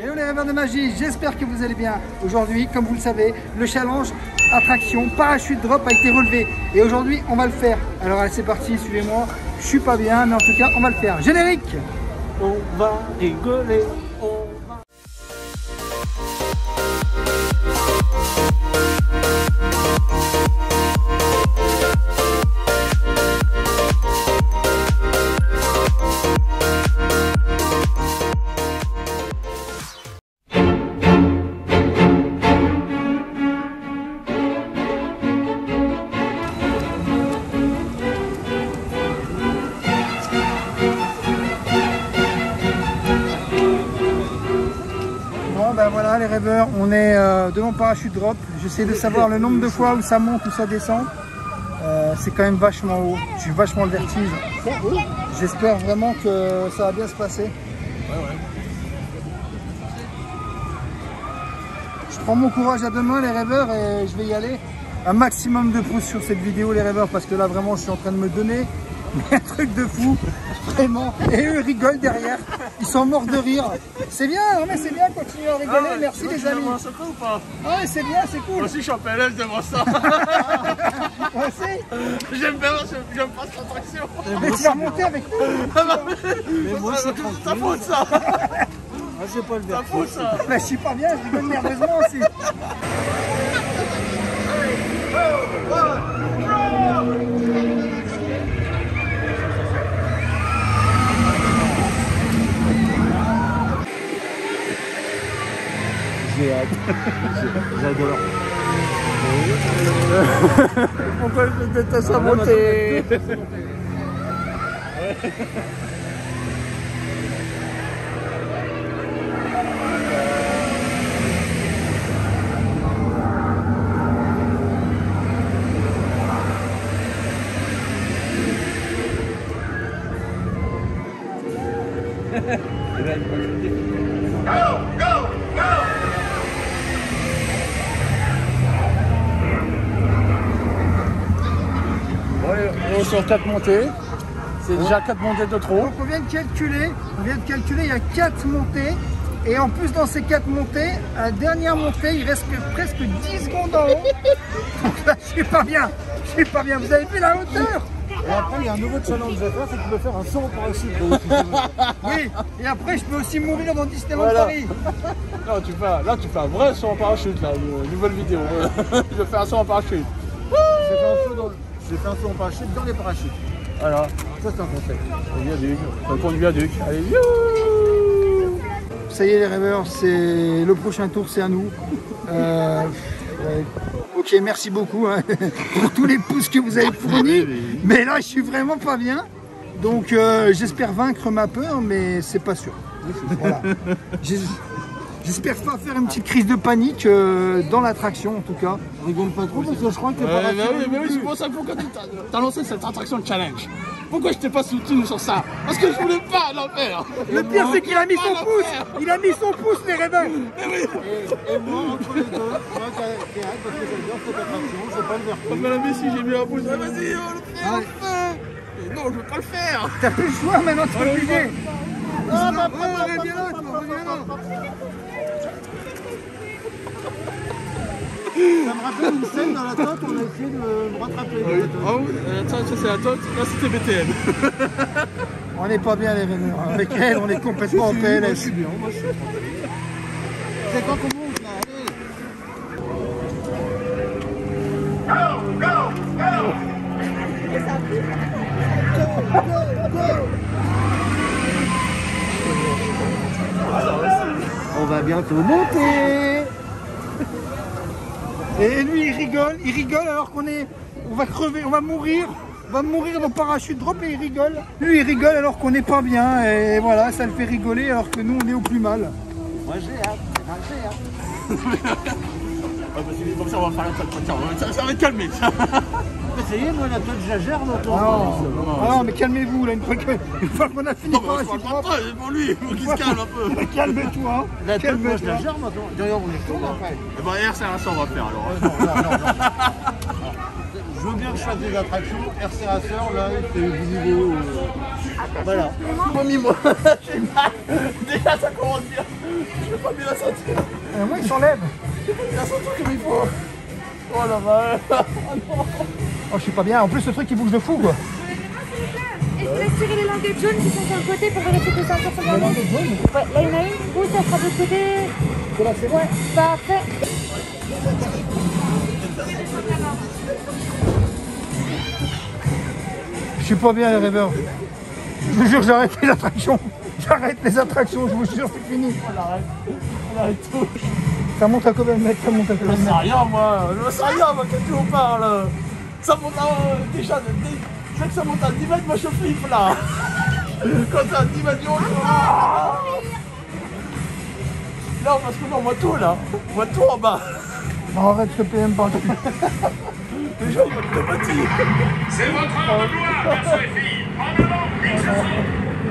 Hello les rêveurs de magie, j'espère que vous allez bien. Aujourd'hui, comme vous le savez, le challenge attraction parachute drop a été relevé. Et aujourd'hui, on va le faire. Alors allez, c'est parti, suivez-moi. Je suis pas bien, mais en tout cas, on va le faire. Générique! On va rigoler. Voilà les rêveurs, on est devant parachute drop. J'essaie de savoir le nombre de fois où ça monte ou ça descend. C'est quand même vachement haut. J'ai vachement le vertige. J'espère vraiment que ça va bien se passer. Ouais. Je prends mon courage à deux mains les rêveurs et je vais y aller. Un maximum de pouces sur cette vidéo les rêveurs parce que là vraiment je suis en train de me donner. Mais un truc de fou, vraiment. Et eux rigolent derrière, ils sont morts de rire. C'est bien, non mais c'est bien, continuez à rigoler, merci les amis. Tu veux ou pas? Ouais, c'est bien, c'est cool. Moi aussi je suis en PLS devant ça. Moi aussi. J'aime pas cette attraction. Mais tu vas remonter avec nous. Mais moi c'est ta faute ça. Moi j'ai pas le verre. Ta faute ça. Mais je suis pas bien, je rigole nerveusement aussi. J'adore. Pourquoi je déteste à monter? Sur 4 montées, c'est déjà 4 montées de trop. Donc on vient de calculer, il y a 4 montées et en plus dans ces 4 montées, à la dernière montée, il reste presque 10 secondes en haut. Donc là, je suis pas bien, vous avez vu la hauteur? Et après il y a un nouveau challenge à faire, c'est que tu peux faire un saut en parachute. Oui, et après je peux aussi mourir dans Disneyland Paris. Non, tu fais un vrai saut en parachute, là, une nouvelle vidéo. Je fais un saut en parachute. J'ai fait un saut en parachute dans les parachutes. Voilà, ça c'est un concept. Le viaduc, on prend du viaduc. Allez, youhou! Ça y est les rêveurs, c'est le prochain tour, c'est à nous. Ok, merci beaucoup pour tous les pouces que vous avez fournis. Mais là, je suis vraiment pas bien. Donc j'espère vaincre ma peur, mais c'est pas sûr. Voilà. J'espère pas faire une petite crise de panique dans l'attraction en tout cas. On rigole pas trop parce que je crois que t'es pas mais oui, c'est pour ça que pourquoi tu as lancé cette attraction de challenge. Pourquoi je t'ai pas soutenu sur ça? Parce que je voulais pas l'en faire. Le pire c'est qu'il a mis son pouce. Il a mis son pouce les rêveurs. Et moi entre les deux, moi t'es hâte parce que j'adore cette attraction, c'est pas le verre. Oh mais là mais si j'ai mis un pouce, vas-y on le fait. Non je veux pas le faire. T'as plus le choix maintenant, tu peux juger. Ah ma ça me rappelle une scène dans la toque, on a essayé de me rattraper. Ah oui, ça c'est la toque, là c'était BTN. On n'est pas bien les rêveurs, avec elle on est complètement en PLS. C'est bien, moi je suis. C'est quand qu'on monte là, allez. Go, go, go. Go, go, go. On va bientôt monter. Et lui il rigole alors on va crever, on va mourir dans parachute drop et il rigole. Lui il rigole alors qu'on n'est pas bien et voilà, ça le fait rigoler alors que nous on est au plus mal. Moi j'ai hâte, comme ça on va faire la tête, ça va être calmé. Ça y est, moi la tête j'agère dans ton non mais calmez-vous là, une fois qu'on a fini parachute drop. C'est pour lui, il faut qu'il se calme un peu. Calme-toi. La tête moi je l'agère maintenant. D'ailleurs on est tombé après. Et bah RC Racer on va faire alors. Je veux bien que je fasse des attractions, RC Racer là, c'est une vidéo Voilà. Vomis moi. J'ai mal. Déjà ça commence bien. Je vais pas bien la sentir. Moi il s'enlève. Je vais pas bien la sentir comme il faut. Oh la vache. Oh non. Oh je suis pas bien. En plus ce truc il bouge de fou quoi. Et je te laisse tirer les languettes jaunes qui sont sur le côté pour vérifier que ça tire sur le côté. Ouais, là il y en a une, du coup ça sera de l'autre côté. C'est là c'est bon. Ouais, parfait. Je suis pas bien les rêveurs. Je vous jure j'arrête les attractions. J'arrête les attractions, je vous jure c'est fini. On arrête tout. Ça monte à combien de mètres, ça monte à combien de mètres? Je sais rien moi, quand tu en parles. Ça monte à déjà dès que ça monte à 10 mètres, moi je flippe là. Quand c'est à 10 mètres du haut, non parce que non, on voit tout là. On voit tout en bas. Non, arrête, je te paye même pas. Les gens vont te bâtir. C'est votre heure de gloire, garçons et filles. En avant, X.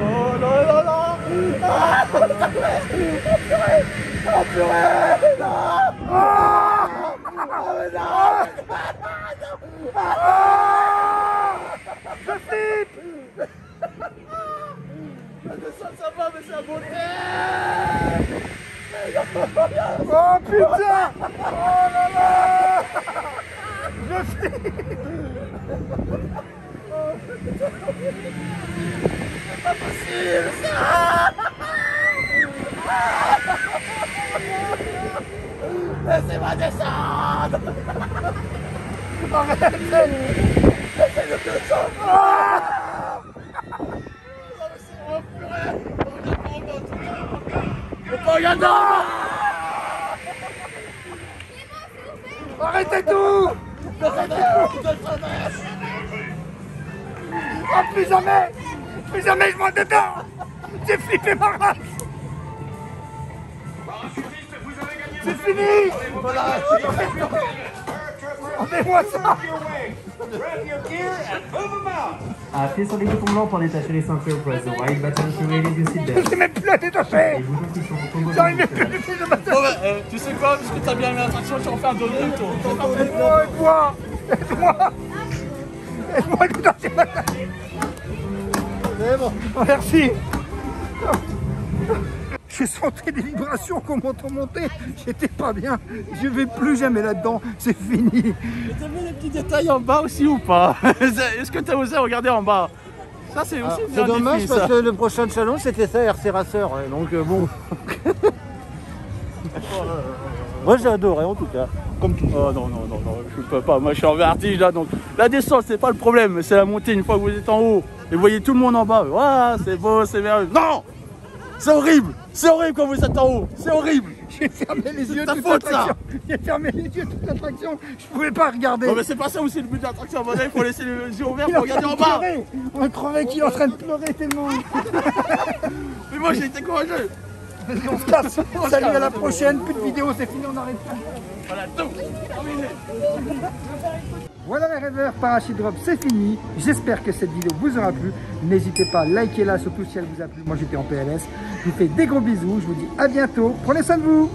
Oh là là là. Ah, purée. Ah, purée. Non. Ah, mais non. Ah, je flippe. Ça va, mais c'est à beauté. Oh putain! Oh là là! Je flippe! Oh putain! C'est pas possible ça! Laissez-moi descendre! Arrêtez! Laissez-le descendre! Oh mais c'est vraiment purée! Regarde-moi! Arrêtez tout! Oh, plus jamais! Plus jamais je monte dedans! J'ai flippé ma race! C'est fini! Enlevez-moi ça! Appuyez sur les boutons blancs pour détacher les ceintures. Press the white button to release your seatbelt. Je n'ai même plus à détacher! J'arrive même plus à détacher le bâton! Tu sais quoi? Puisque t'as bien aimé l'attraction, tu en fais un deuxième tour. Aide-moi! Aide-moi! Aide-moi à détacher ma tête! C'est bon! Merci! J'ai senti des vibrations qu'on m'entend monter, j'étais pas bien, je vais plus jamais là-dedans, c'est fini. Mais t'as mis les petits détails en bas aussi ou pas? Est-ce que t'as osé regarder en bas? Ça c'est aussi bien. C'est dommage parce que le prochain challenge c'était ça, RC Racer, donc bon. Moi j'ai adoré en tout cas. Comme tout. Oh non, non, non, non, je peux pas, moi je suis en vertige là, donc la descente c'est pas le problème, c'est la montée une fois que vous êtes en haut et vous voyez tout le monde en bas. Ouah, c'est beau, c'est merveilleux. Non! C'est horrible! C'est horrible quand vous êtes en haut! C'est horrible! J'ai fermé les yeux toute l'attraction! J'ai fermé les yeux toute l'attraction! Je pouvais pas regarder! Non mais c'est pas ça aussi le but de l'attraction! Il faut laisser les yeux ouverts pour regarder en bas! On croyait qu'il est en train de pleurer tellement! Mais moi j'ai été courageux! On se casse! Salut à la prochaine! Plus de vidéos, c'est fini, on arrête pas! Voilà, donc! Voilà les rêveurs, Parachute Drop c'est fini, j'espère que cette vidéo vous aura plu, n'hésitez pas à liker là, surtout si elle vous a plu, moi j'étais en PLS, je vous fais des gros bisous, je vous dis à bientôt, prenez soin de vous.